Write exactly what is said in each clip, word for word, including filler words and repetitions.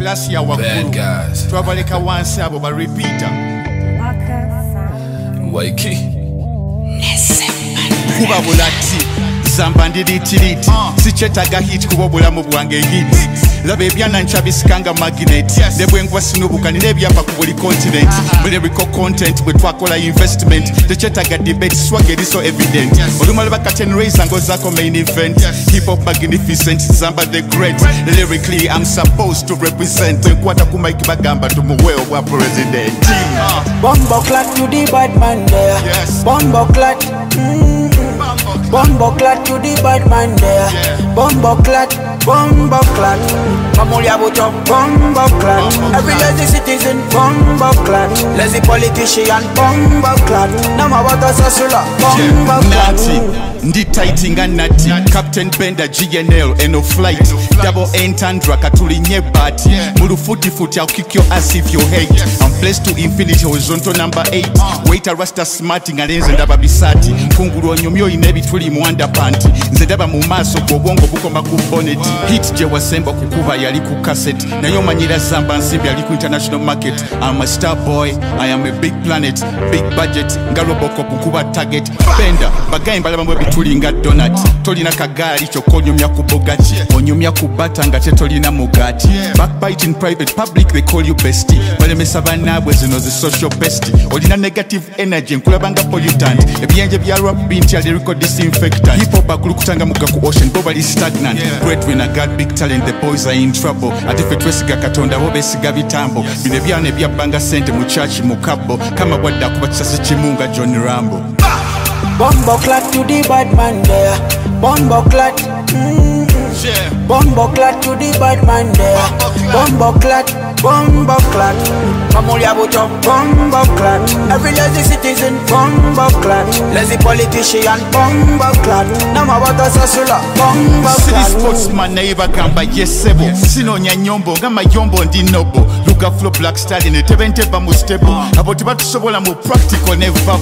Class ya wakulu twabaleka wansi abo ba repeater Ykee kuba bulati Zamba ndiritiriti sichetaga hit kubobula mu bwange hit laba ebyana nchabisikanga magnet debwe ngwa sinubuka nilebi hapa kubuli continent mulebiko content bwe twakola investment techetaga debate swage riso evident olumalaba katen raise ngo zako main event hip hop magnificent Zamba the great lyrically I'm supposed to represent kwata kuma ikibagamba tumuweo wa president Bomboclat to the bad man there Bomboclat Bomboclat to the bad man there Bomboclat, Bomboclat Mamulia Buto, Bomboclat every lazy citizen, Bomboclat lazy politician, Bomboclat Namawata Sasula, Bomboclat Ndi tightinga nati Captain Bender, G N L, Eno Flight Double entendre, katuli nye bati Murufuti futi, I'll kick your ass if you hate I'm blessed to infinity, horizontal number eight Waiter rasta smarting, alenze ndaba bisati Kunguru onyumyo inebi tuli muanda panti Nze ndaba mumaso, gobongo buko makuboneti Hit jewa semba kukuva yaliku cassette Na yoma nyira Zamba nsimbi yaliku international market I'm a star boy, I am a big planet Big budget, ngalo boko kukuva target Bender, bagayi mbala mbwebi tulinga donut tolina kagari chokonyumya kubogachi onyumya kubata ngate tolina mugati backbite in private public they call you bestie wale mesabana bwe zino ze social bestie olina negative energy nkulabanga pollutant ebyenje bya rap binti ali record disinfectant hip hop akulukutanga muga ku ocean globally stagnant great winner got big talent the boys are in trouble atifetwesiga katonda bobesiga bitambo bine byane bya banga sente mu church mukabo kama bwadda kubatsa chimunga John Rambo Bomboclat to the bad man there Bomboclat mm -hmm. yeah. Bomboclat to the bad man there Bomboclat, Bomboclat Mamulia Buto, Bomboclat every lazy citizen, Bomboclat lazy politician, Bomboclat Namawata Sasula, Bomboclat city sportsman na iba gamba yesebo sino nyanyombo gama yombo ndi nobo luka flow black star in tebenteba mu stable aboti batusobola mu practical ne verbal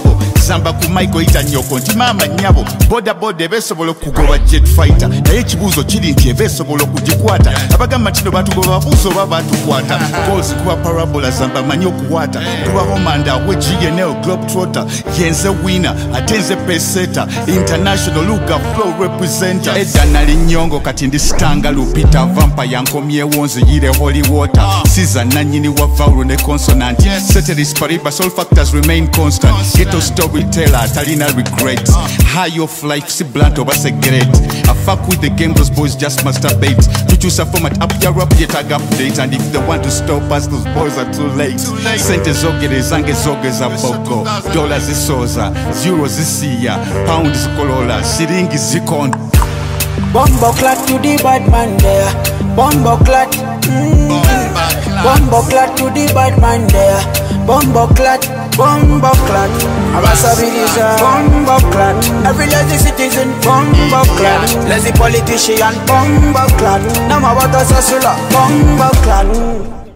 Zamba ku Michael itanyoko nti mama nyabo boda boda besobola kugoba jet fighter naye kibuzo kiri nti besobola kujikwata abagamba tino batugoba buso baba tukwata cause kuba parabola Zamba manyo kuwata kuba homanda we G N L Globetrotter yenze winner atenze peseta international luka flow representer edana linyongo kati ndi stanga lupita vampire nkomye wonze yire holy water siza nanyini wa vowel ne consonant ceteris paribus all factors remain constant ghetto story teller talina regret high of life si blunt over cigarette I fuck with the game those boys just masturbate to choose a format up your up yet I got updates and if they want to stop us those boys are too late sente zogere zange zoge za boko dollars zisoza zeros zisiya pounds zikolola shilingi zikon Bomboclat to the bad man there Bomboclat mm. Bomboclat to the bad man there Bomboclat Bomboclat, Abasabiriza, Bomboclat every lazy citizen, Bomboclat lazy politician, Bomboclat Namawata Sasula, Bomboclat